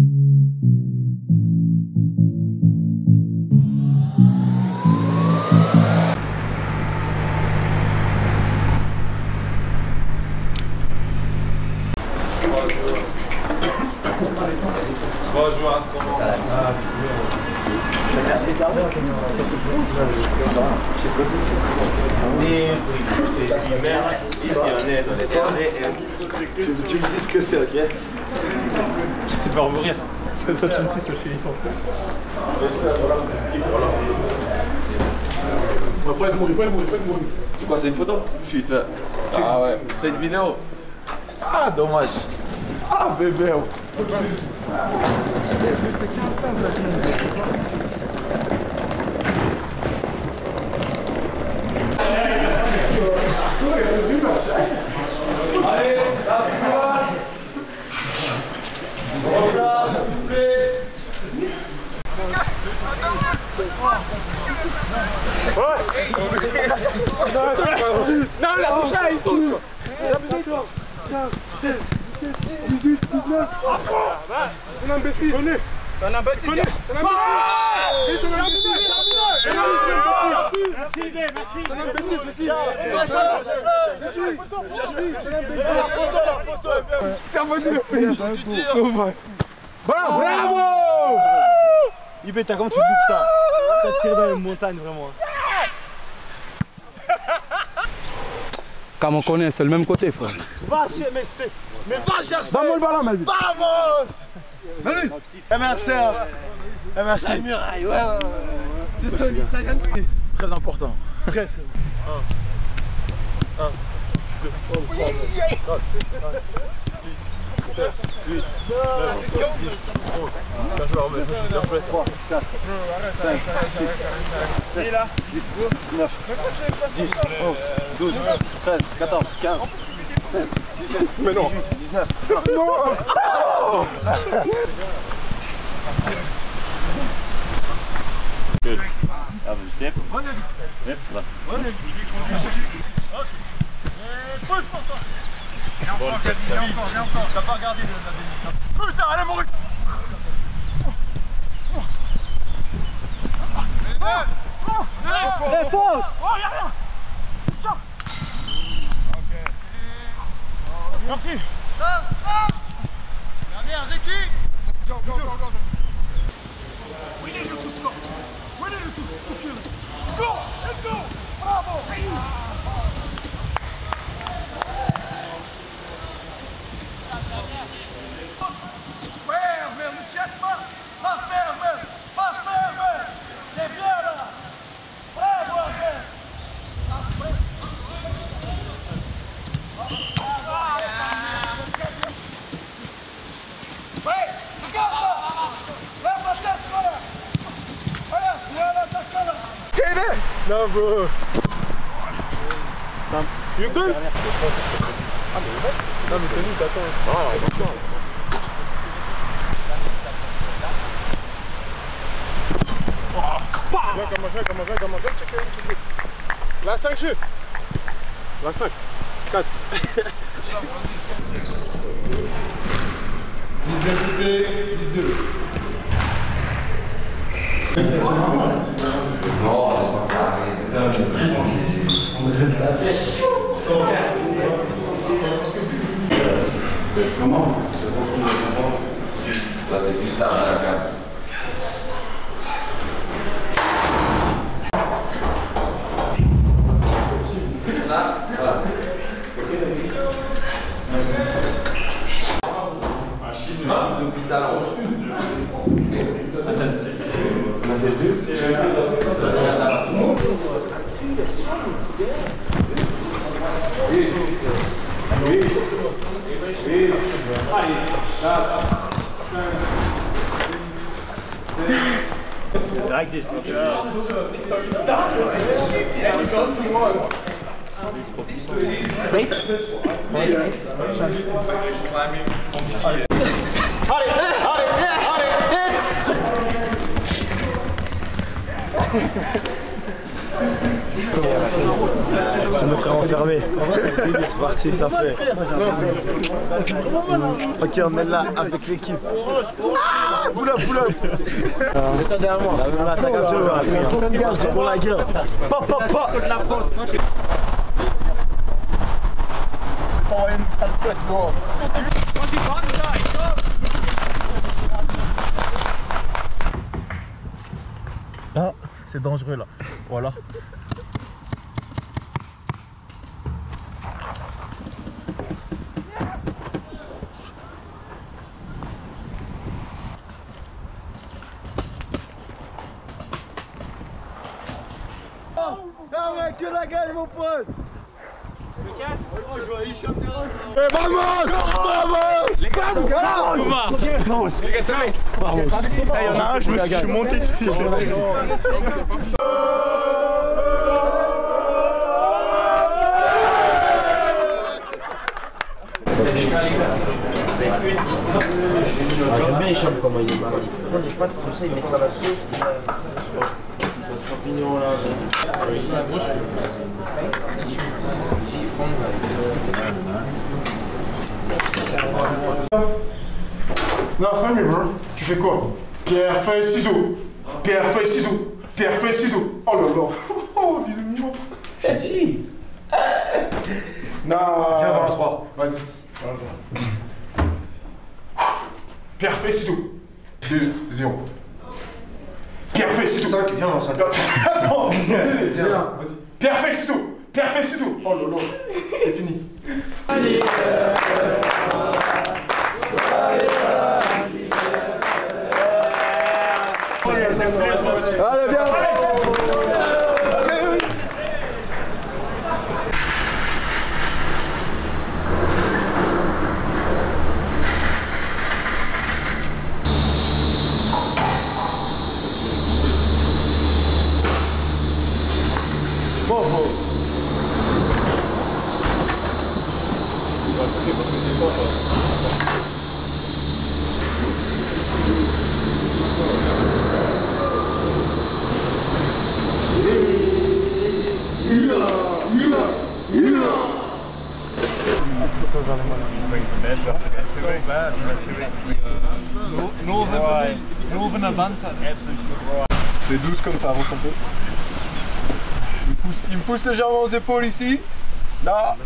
Bonjour. Comment ça va? Tu me dis ce que c'est, ok? Je vais mourir. Soit tu me tues, soit je suis licencié. C'est quoi, c'est une photo? Putain. Ah ouais. C'est une vidéo. Ah, dommage. Ah, bébé. C'est qui l'instinct de la chaîne? Allez, la voilà, s'il vous plaît. Non, la bouche là, il touche. La bouche là, il touche. 18, 19, c'est un imbécile. C'est un imbécile. Merci, merci. C'est un imbécile, bravo. Ibeta, comment tu loupes ça? Ça tire dans les montagnes, vraiment. Comme on connaît, c'est le même côté, frère. Va chercher, mais c'est... Mais va chercher! Vamos le ballon, Melvin! Vamos! MRC! MRC! La muraille, ouais! C'est solide, ça gagne! Très important! Très, très important! 1, 2, 3, 4, 5, 6, 7, 8, 9, 10, 11, 4, 5, 6, 7, 9, 10, 11, 12, 13, 14, 15, 16, 17, mais non 18, 19. Non. Oh. Good. Have a step. Yep. Et encore. T'as pas regardé la délice. Putain, allez mon ruc. Merci. Dernière, c'est qui? Oui, les deux coups, score. Oui, les deux coups, go, let's go. Bravo. Ferme, ne tient pas. Pas ferme, pas ferme. C'est bien là. Bravo, bien. Non, bro. Simple. You good? Ah, mais non, mais Tony, t'attends. Ah, attends. Comment ça? La 5 jeux. La 5. 4. 10 de 2. Non, je pense que ça arrive. On dresse la tête. Comment? Je retrouve le fond. Ça fait du star à la carte. Là, voilà. Tu vas à l'hôpital en refus. C'est deux. Oui. Allez. Like this. Allez. Je me ferai enfermer. C'est parti, ça fait. Ok, on est là avec l'équipe. Poula, poula. Mets-toi derrière moi. Là, t'as capté. C'est pour la guerre. Pop, pop, pop. Oh, and that's good goal. Once he's on the side, go! Ah, c'est dangereux là. Voilà. Ah ouais, que la gagne mon pote! Vamos! Je me suis monté de pied. J'aime bien les chambres comment il est mal. Je sais pas, comme ça il met pas la sauce. Champignon là. J'y fonds. Non, 5 minutes, hein. Tu fais quoi? Pierre, feuille, ciseaux. Pierre, feuille, ciseaux. Pierre, feuille, ciseaux. Oh là là. Oh, bisous, mignon. J'ai dit. Non. Viens, 23. Vas-y. Pierre, feuille, ciseaux. 2-0. Pierre, feuille, ciseaux. 5, viens, on s'appelle. Non, viens, vas-y. Pierre, feuille, ciseaux. Pierre, feuille, ciseaux. Oh là là. C'est fini. Allez. Allez, bien. Bon, bon. C'est douce comme ça, avance un peu. Il me pousse légèrement aux épaules ici. Là,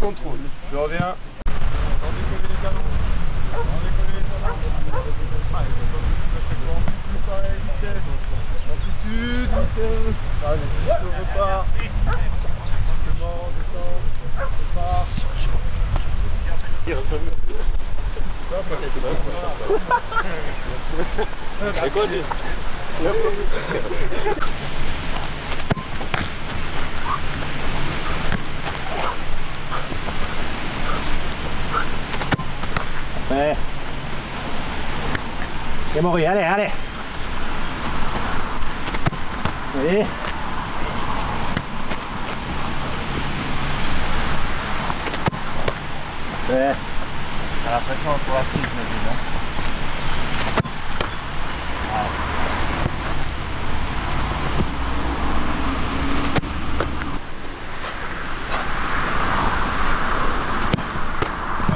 contrôle. Je reviens. Amplitude, vitesse. Allez, je repars. C'est quoi lui? Ouais. C'est mori, allez, allez. Allez. Ouais. T'as l'impression pour la prise, mais non.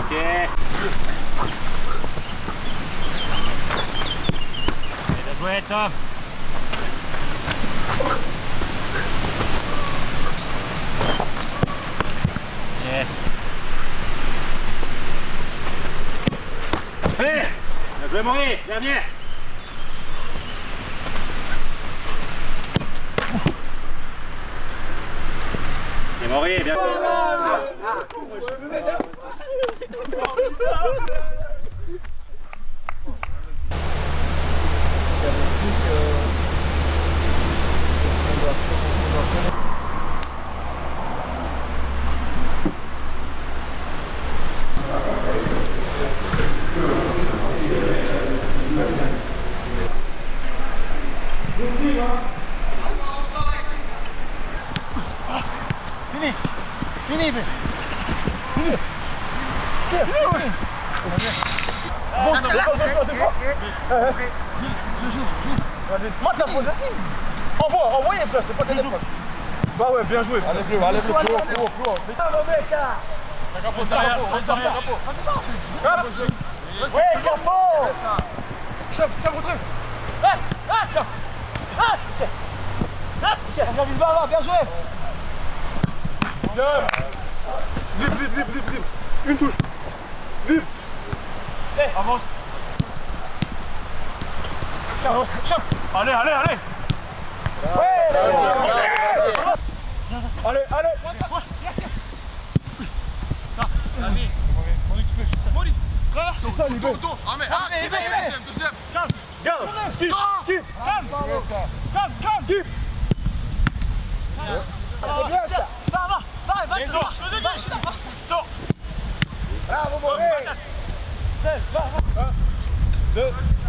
Ok. Bien joué, Tom. Yeah. Allez, je vais mourir, dernier. C'est mourir, bien. Monte la pose, vas-y. Envoie les frères, c'est pas tes frères. Bah ouais, bien joué. Allez, plus haut, allez, plus haut, plus haut. Putain, mon mec, hein. Pose derrière, pose derrière. Ouais, capot. Tiens, votre truc. Tiens. Tiens, j'ai envie de voir, bien joué. Bien. Vive, vive, vive, vive, vive. Une touche. Vive. Allez, avance. Tiens. Allez, allez, allez. Ouais, allez, allez, allez. C'est bien ça. Va, va, va.